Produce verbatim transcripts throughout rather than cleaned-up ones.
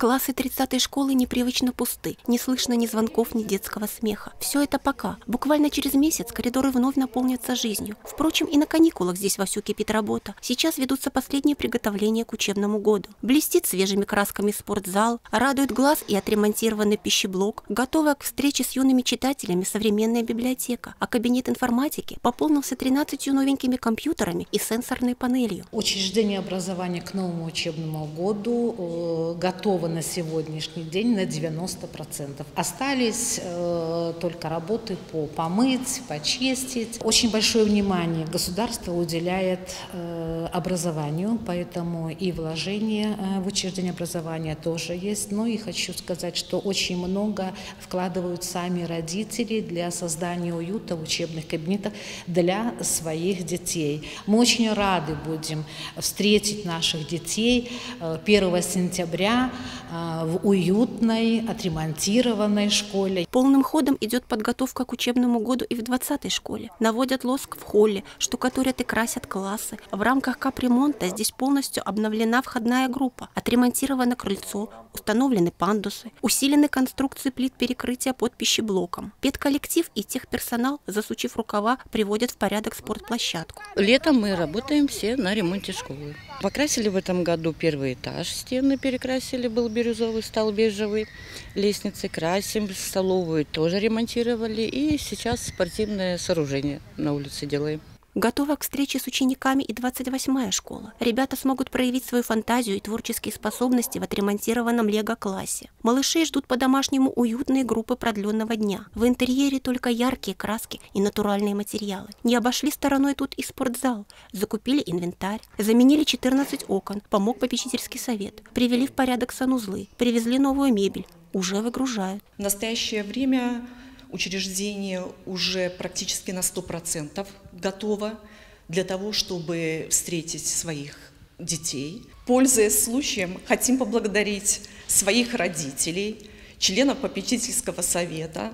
Классы тридцатой школы непривычно пусты, не слышно ни звонков, ни детского смеха. Все это пока. Буквально через месяц коридоры вновь наполнятся жизнью. Впрочем, и на каникулах здесь вовсю кипит работа. Сейчас ведутся последние приготовления к учебному году. Блестит свежими красками спортзал, радует глаз и отремонтированный пищеблок, готовая к встрече с юными читателями современная библиотека, а кабинет информатики пополнился тринадцатью новенькими компьютерами и сенсорной панелью. Учреждение образования к новому учебному году готовы на сегодняшний день на девяносто процентов. Остались э, только работы по помыть, почистить. Очень большое внимание государство уделяет э, образованию, поэтому и вложения э, в учреждение образования тоже есть. Но и хочу сказать, что очень много вкладывают сами родители для создания уюта в учебных кабинетах для своих детей. Мы очень рады будем встретить наших детей первого сентября в уютной, отремонтированной школе. Полным ходом идет подготовка к учебному году и в двадцатой школе. Наводят лоск в холле, штукатурят и красят классы. В рамках капремонта здесь полностью обновлена входная группа, отремонтировано крыльцо, установлены пандусы, усилены конструкции плит перекрытия под пищеблоком. Педколлектив и техперсонал, засучив рукава, приводят в порядок спортплощадку. Летом мы работаем все на ремонте школы. Покрасили в этом году первый этаж, стены перекрасили, был бирюзовый, стал бежевый, лестницы красим, столовую тоже ремонтировали, и сейчас спортивное сооружение на улице делаем. Готова к встрече с учениками и двадцать восьмая школа. Ребята смогут проявить свою фантазию и творческие способности в отремонтированном лего-классе. Малышей ждут по-домашнему уютные группы продленного дня. В интерьере только яркие краски и натуральные материалы. Не обошли стороной тут и спортзал. Закупили инвентарь, заменили четырнадцать окон, помог попечительский совет. Привели в порядок санузлы, привезли новую мебель. Уже выгружают. В настоящее время учреждение уже практически на сто процентов готово для того, чтобы встретить своих детей. Пользуясь случаем, хотим поблагодарить своих родителей, членов попечительского совета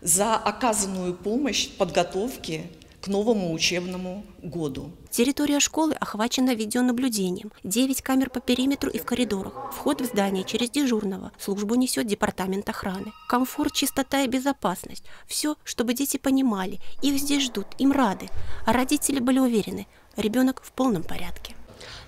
за оказанную помощь в подготовке к новому учебному году. Территория школы охвачена видеонаблюдением. девять камер по периметру и в коридорах. Вход в здание через дежурного. Службу несет департамент охраны. Комфорт, чистота и безопасность. Все, чтобы дети понимали. Их здесь ждут, им рады. А родители были уверены, ребенок в полном порядке.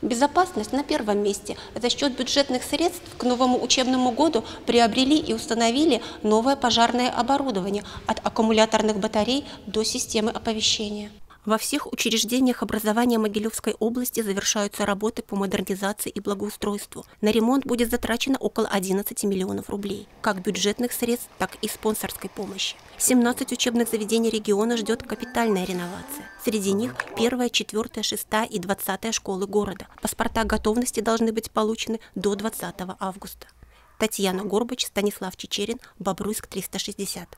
Безопасность на первом месте. За счет бюджетных средств к новому учебному году приобрели и установили новое пожарное оборудование от аккумуляторных батарей до системы оповещения. Во всех учреждениях образования Могилевской области завершаются работы по модернизации и благоустройству. На ремонт будет затрачено около одиннадцати миллионов рублей, как бюджетных средств, так и спонсорской помощи. семнадцать учебных заведений региона ждет капитальная реновация. Среди них первая, четвёртая, шестая и двадцатая школы города. Паспорта готовности должны быть получены до двадцатого августа. Татьяна Горбач, Станислав Чечерин, Бобруйск триста шестьдесят.